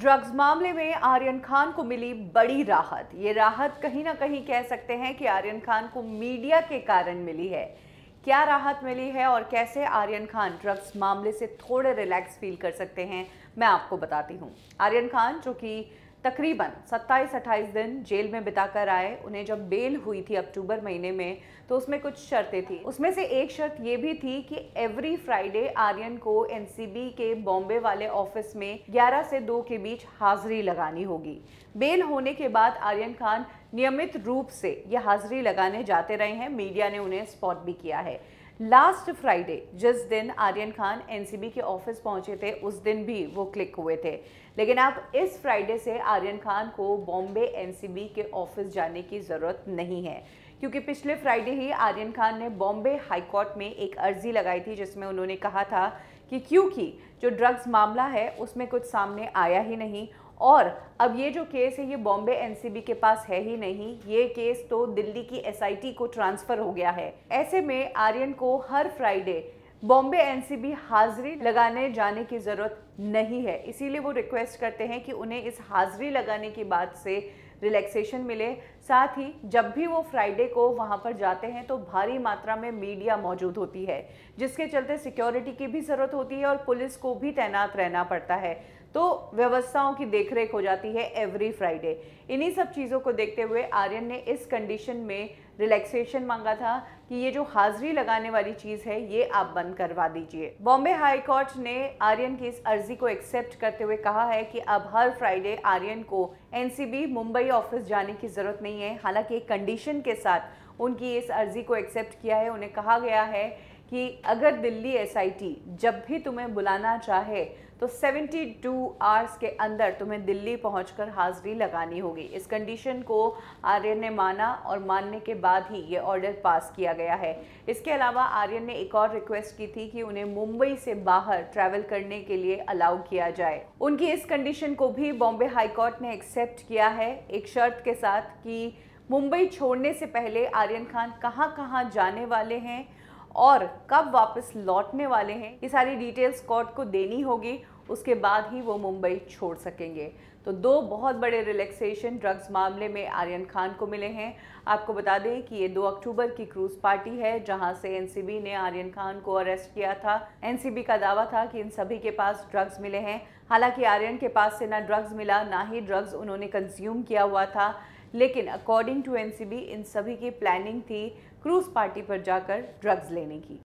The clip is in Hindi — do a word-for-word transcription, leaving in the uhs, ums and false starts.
ड्रग्स मामले में आर्यन खान को मिली बड़ी राहत। ये राहत कहीं ना कहीं कह सकते हैं कि आर्यन खान को मीडिया के कारण मिली है। क्या राहत मिली है और कैसे आर्यन खान ड्रग्स मामले से थोड़े रिलैक्स फील कर सकते हैं, मैं आपको बताती हूँ। आर्यन खान जो कि तकरीबन सत्ताईस अट्ठाईस दिन जेल में बिताकर आए, उन्हें जब बेल हुई थी अक्टूबर महीने में, तो उसमें कुछ शर्तें थी। उसमें से एक शर्त ये भी थी कि एवरी फ्राइडे आर्यन को एनसीबी के बॉम्बे वाले ऑफिस में ग्यारह से दो के बीच हाजिरी लगानी होगी। बेल होने के बाद आर्यन खान नियमित रूप से ये हाजिरी लगाने जाते रहे हैं। मीडिया ने उन्हें स्पॉट भी किया है। लास्ट फ्राइडे जिस दिन आर्यन खान एनसीबी के ऑफिस पहुंचे थे, उस दिन भी वो क्लिक हुए थे। लेकिन अब इस फ्राइडे से आर्यन खान को बॉम्बे एनसीबी के ऑफिस जाने की ज़रूरत नहीं है, क्योंकि पिछले फ्राइडे ही आर्यन खान ने बॉम्बे हाईकोर्ट में एक अर्जी लगाई थी, जिसमें उन्होंने कहा था कि क्योंकि जो ड्रग्स मामला है उसमें कुछ सामने आया ही नहीं, और अब ये जो केस है ये बॉम्बे एनसीबी के पास है ही नहीं, ये केस तो दिल्ली की एसआईटी को ट्रांसफ़र हो गया है। ऐसे में आर्यन को हर फ्राइडे बॉम्बे एनसीबी हाजिरी लगाने जाने की ज़रूरत नहीं है। इसीलिए वो रिक्वेस्ट करते हैं कि उन्हें इस हाजिरी लगाने की बात से रिलैक्सेशन मिले। साथ ही जब भी वो फ्राइडे को वहाँ पर जाते हैं तो भारी मात्रा में मीडिया मौजूद होती है, जिसके चलते सिक्योरिटी की भी ज़रूरत होती है और पुलिस को भी तैनात रहना पड़ता है, तो व्यवस्थाओं की देखरेख हो जाती है एवरी फ्राइडे। इन्हीं सब चीज़ों को देखते हुए आर्यन ने इस कंडीशन में रिलैक्सेशन मांगा था कि ये जो हाजिरी लगाने वाली चीज़ है ये आप बंद करवा दीजिए। बॉम्बे हाई कोर्ट ने आर्यन की इस अर्जी को एक्सेप्ट करते हुए कहा है कि अब हर फ्राइडे आर्यन को एनसीबी मुंबई ऑफिस जाने की ज़रूरत नहीं है। हालांकि एक कंडीशन के साथ उनकी इस अर्जी को एक्सेप्ट किया है। उन्हें कहा गया है कि अगर दिल्ली एसआईटी जब भी तुम्हें बुलाना चाहे तो बहत्तर आवर्स के अंदर तुम्हें दिल्ली पहुंचकर हाजिरी लगानी होगी। इस कंडीशन को आर्यन ने माना और मानने के बाद ही ये ऑर्डर पास किया गया है। इसके अलावा आर्यन ने एक और रिक्वेस्ट की थी कि उन्हें मुंबई से बाहर ट्रैवल करने के लिए अलाउ किया जाए। उनकी इस कंडीशन को भी बॉम्बे हाईकोर्ट ने एक्सेप्ट किया है, एक शर्त के साथ कि मुंबई छोड़ने से पहले आर्यन खान कहाँ कहाँ जाने वाले हैं और कब वापस लौटने वाले हैं, ये सारी डिटेल्स कोर्ट को देनी होगी। उसके बाद ही वो मुंबई छोड़ सकेंगे। तो दो बहुत बड़े रिलैक्सेशन ड्रग्स मामले में आर्यन खान को मिले हैं। आपको बता दें कि ये दो अक्टूबर की क्रूज पार्टी है, जहां से एनसीबी ने आर्यन खान को अरेस्ट किया था। एनसीबी का दावा था कि इन सभी के पास ड्रग्स मिले हैं। हालांकि आर्यन के पास से ना ड्रग्स मिला, ना ही ड्रग्स उन्होंने कंज्यूम किया हुआ था, लेकिन अकॉर्डिंग टू एनसीबी इन सभी की प्लानिंग थी क्रूज पार्टी पर जाकर ड्रग्स लेने की।